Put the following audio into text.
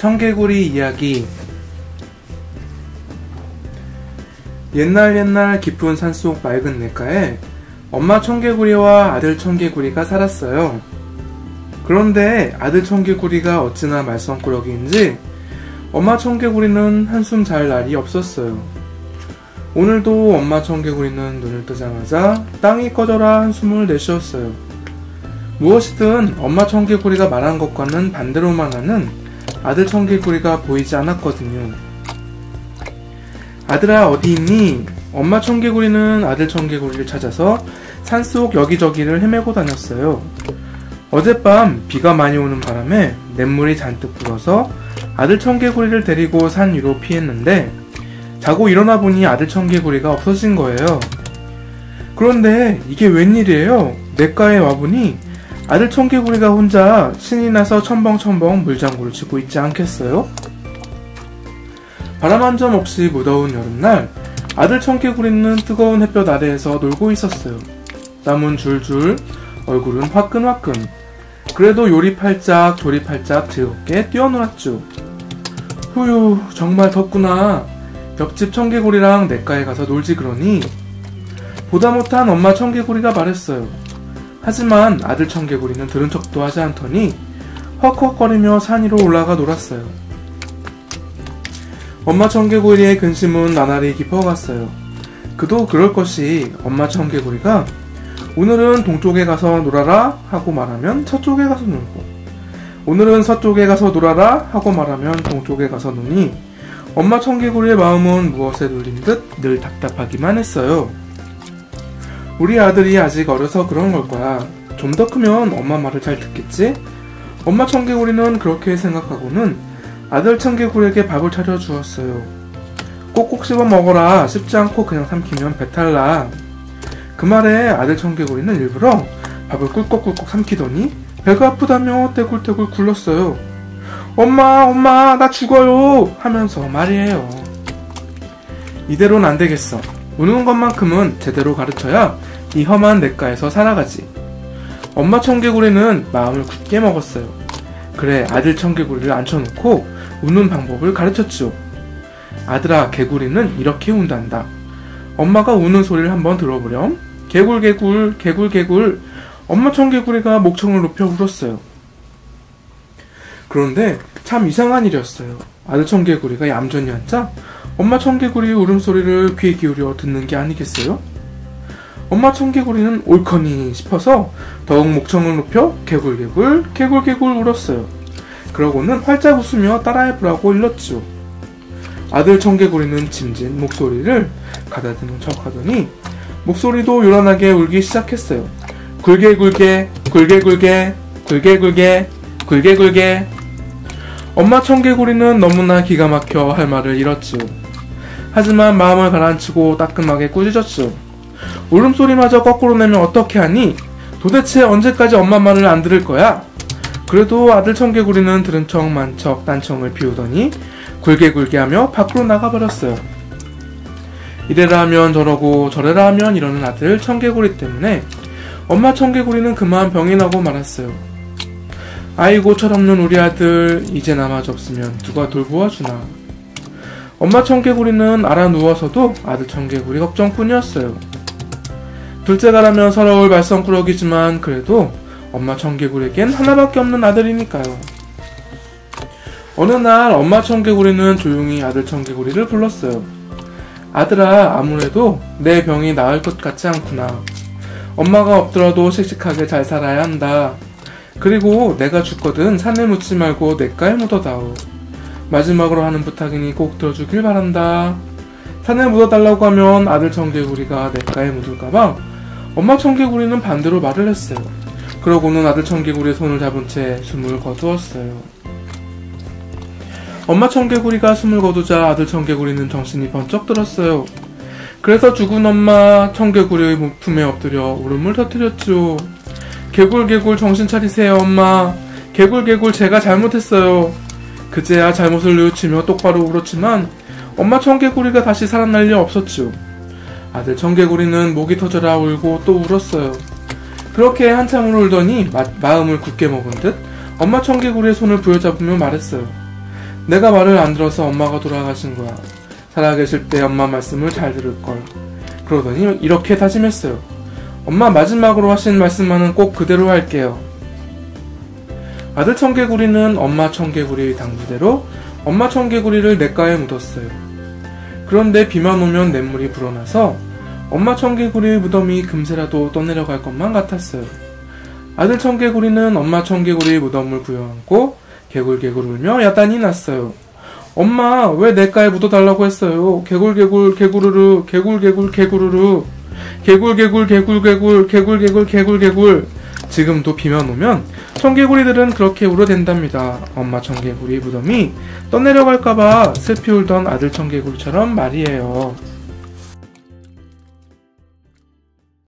청개구리 이야기. 옛날 깊은 산속 맑은 냇가에 엄마 청개구리와 아들 청개구리가 살았어요. 그런데 아들 청개구리가 어찌나 말썽꾸러기인지 엄마 청개구리는 한숨 잘 날이 없었어요. 오늘도 엄마 청개구리는 눈을 뜨자마자 땅이 꺼져라 한숨을 내쉬었어요. 무엇이든 엄마 청개구리가 말한 것과는 반대로만 하는 아들 청개구리가 보이지 않았거든요. 아들아, 어디 있니? 엄마 청개구리는 아들 청개구리를 찾아서 산속 여기저기를 헤매고 다녔어요. 어젯밤 비가 많이 오는 바람에 냇물이 잔뜩 불어서 아들 청개구리를 데리고 산 위로 피했는데 자고 일어나 보니 아들 청개구리가 없어진 거예요. 그런데 이게 웬일이에요? 냇가에 와보니 아들 청개구리가 혼자 신이 나서 첨벙첨벙 물장구를 치고 있지 않겠어요? 바람 한 점 없이 무더운 여름날 아들 청개구리는 뜨거운 햇볕 아래에서 놀고 있었어요. 땀은 줄줄, 얼굴은 화끈화끈. 그래도 요리팔짝 조리팔짝 즐겁게 뛰어놀았죠. 후유, 정말 덥구나. 옆집 청개구리랑 냇가에 가서 놀지 그러니? 보다 못한 엄마 청개구리가 말했어요. 하지만 아들 청개구리는 들은 척도 하지 않더니 헉헉거리며 산 위로 올라가 놀았어요. 엄마 청개구리의 근심은 나날이 깊어갔어요. 그도 그럴 것이 엄마 청개구리가 오늘은 동쪽에 가서 놀아라 하고 말하면 서쪽에 가서 놀고, 오늘은 서쪽에 가서 놀아라 하고 말하면 동쪽에 가서 노니 엄마 청개구리의 마음은 무엇에 눌린 듯 늘 답답하기만 했어요. 우리 아들이 아직 어려서 그런 걸 거야. 좀 더 크면 엄마 말을 잘 듣겠지? 엄마 청개구리는 그렇게 생각하고는 아들 청개구리에게 밥을 차려 주었어요. 꼭꼭 씹어 먹어라. 씹지 않고 그냥 삼키면 배탈 나. 그 말에 아들 청개구리는 일부러 밥을 꿀꺽꿀꺽 삼키더니 배가 아프다며 떼굴떼굴 굴렀어요. 엄마, 엄마, 나 죽어요! 하면서 말이에요. 이대로는 안 되겠어. 우는 것만큼은 제대로 가르쳐야 이 험한 냇가에서 살아가지. 엄마 청개구리는 마음을 굳게 먹었어요. 그래, 아들 청개구리를 앉혀놓고 우는 방법을 가르쳤죠. 아들아, 개구리는 이렇게 운단다. 엄마가 우는 소리를 한번 들어보렴. 개굴개굴 개굴개굴. 엄마 청개구리가 목청을 높여 울었어요. 그런데 참 이상한 일이었어요. 아들 청개구리가 얌전히 앉자 엄마 청개구리의 울음소리를 귀에 기울여 듣는 게 아니겠어요? 엄마 청개구리는 옳거니 싶어서 더욱 목청을 높여 개굴개굴 개굴개굴 울었어요. 그러고는 활짝 웃으며 따라해보라고 일렀죠. 아들 청개구리는 짐진 목소리를 가다듬은 척하더니 목소리도 요란하게 울기 시작했어요. 굴개굴개 굴개굴개 굴개굴개 굴개굴개. 엄마 청개구리는 너무나 기가 막혀 할 말을 잃었죠. 하지만 마음을 가라앉히고 따끔하게 꾸짖었죠. 울음소리마저 거꾸로 내면 어떻게 하니? 도대체 언제까지 엄마 말을 안 들을 거야? 그래도 아들 청개구리는 들은 척 만척 딴청을 피우더니 굴개굴개 하며 밖으로 나가버렸어요. 이래라 하면 저러고 저래라 하면 이러는 아들 청개구리 때문에 엄마 청개구리는 그만 병이 나고 말았어요. 아이고, 철없는 우리 아들, 이제나마저 없으면 누가 돌보아주나. 엄마 청개구리는 알아 누워서도 아들 청개구리 걱정뿐이었어요. 둘째가라면 서러울 말썽꾸러기지만 그래도 엄마 청개구리에겐 하나밖에 없는 아들이니까요. 어느 날 엄마 청개구리는 조용히 아들 청개구리를 불렀어요. 아들아, 아무래도 내 병이 나을 것 같지 않구나. 엄마가 없더라도 씩씩하게 잘 살아야 한다. 그리고 내가 죽거든 산에 묻지 말고 냇가에 묻어다오. 마지막으로 하는 부탁이니 꼭 들어주길 바란다. 산에 묻어달라고 하면 아들 청개구리가 냇가에 묻을까봐 엄마 청개구리는 반대로 말을 했어요. 그러고는 아들 청개구리의 손을 잡은 채 숨을 거두었어요. 엄마 청개구리가 숨을 거두자 아들 청개구리는 정신이 번쩍 들었어요. 그래서 죽은 엄마 청개구리의 목품에 엎드려 울음을 터뜨렸죠. 개굴개굴 정신 차리세요, 엄마. 개굴개굴 제가 잘못했어요. 그제야 잘못을 뉘우치며 똑바로 울었지만 엄마 청개구리가 다시 살아날 리 없었죠. 아들 청개구리는 목이 터져라 울고 또 울었어요. 그렇게 한참을 울더니 마음을 굳게 먹은 듯 엄마 청개구리의 손을 부여잡으며 말했어요. 내가 말을 안 들어서 엄마가 돌아가신 거야. 살아계실 때 엄마 말씀을 잘 들을걸. 그러더니 이렇게 다짐했어요. 엄마 마지막으로 하신 말씀만은 꼭 그대로 할게요. 아들 청개구리는 엄마 청개구리 당부대로 엄마 청개구리를 냇가에 묻었어요. 그런데 비만 오면 냇물이 불어나서 엄마 청개구리의 무덤이 금세라도 떠내려갈 것만 같았어요. 아들 청개구리는 엄마 청개구리의 무덤을 부여안고 개굴개굴 울며 야단이 났어요. 엄마, 왜 냇가에 묻어달라고 했어요? 개굴개굴 개구르르 개굴개굴 개구르르 개굴개굴 개굴개굴 개굴개굴 개굴개굴. 지금도 비만 오면 청개구리들은 그렇게 울어댄답니다. 엄마 청개구리의 무덤이 떠내려갈까봐 슬피 울던 아들 청개구리처럼 말이에요.